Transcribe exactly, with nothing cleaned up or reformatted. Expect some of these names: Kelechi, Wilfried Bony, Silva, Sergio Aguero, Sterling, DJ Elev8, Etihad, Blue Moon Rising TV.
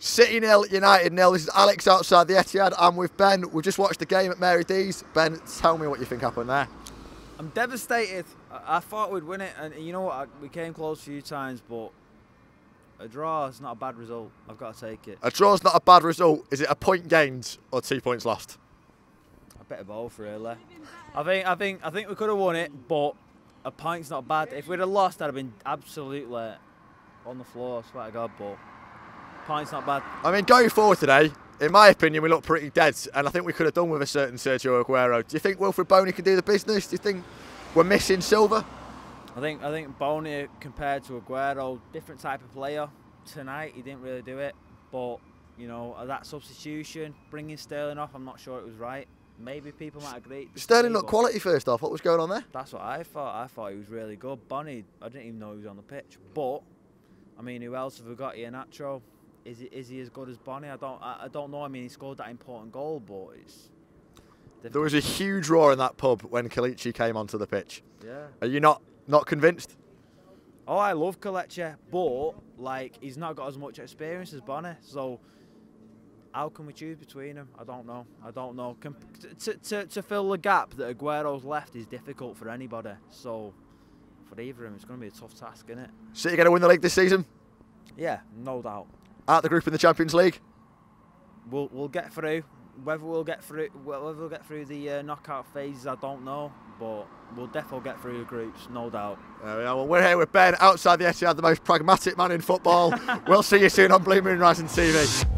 City nil, United nil. This is Alex outside the Etihad. I'm with Ben. We've just watched the game at Mary D's. Ben, tell me what you think happened there. I'm devastated. I, I thought we'd win it, and you know what? I, we came close a few times, but a draw is not a bad result. I've got to take it. A draw is not a bad result. Is it a point gained or two points lost? A bit of both, really. I think, I think, I think we could have won it, but a point's not bad. If we'd have lost, I'd have been absolutely on the floor. I swear to God, but. It's not bad. I mean, going forward today, in my opinion, we look pretty dead, and I think we could have done with a certain Sergio Aguero. Do you think Wilfried Bony can do the business? Do you think we're missing Silva? I think I think Bony, compared to Aguero, different type of player. Tonight, he didn't really do it, but you know, that substitution, bringing Sterling off, I'm not sure it was right. Maybe people might agree. Sterling looked quality first off. What was going on there? That's what I thought. I thought he was really good. Bony, I didn't even know he was on the pitch. But I mean, who else have we got here? Nacho. Is he, is he as good as Bony? I don't I don't know. I mean, he scored that important goal, but it's difficult. There was a huge roar in that pub when Kelechi came onto the pitch. Yeah. Are you not, not convinced? Oh, I love Kelechi, but like, he's not got as much experience as Bony. So how can we choose between them? I don't know. I don't know. Can, to, to, to fill the gap that Aguero's left is difficult for anybody. So for either of them, it's going to be a tough task, isn't it? So you're going to win the league this season? Yeah, no doubt. Out the group in the Champions League, we'll we'll get through. Whether we'll get through, whether we'll get through the uh, knockout phases, I don't know. But we'll definitely get through the groups, no doubt. There we are. Well, we're here with Ben outside the Etihad, the most pragmatic man in football. We'll see you soon on Blue Moon Rising T V.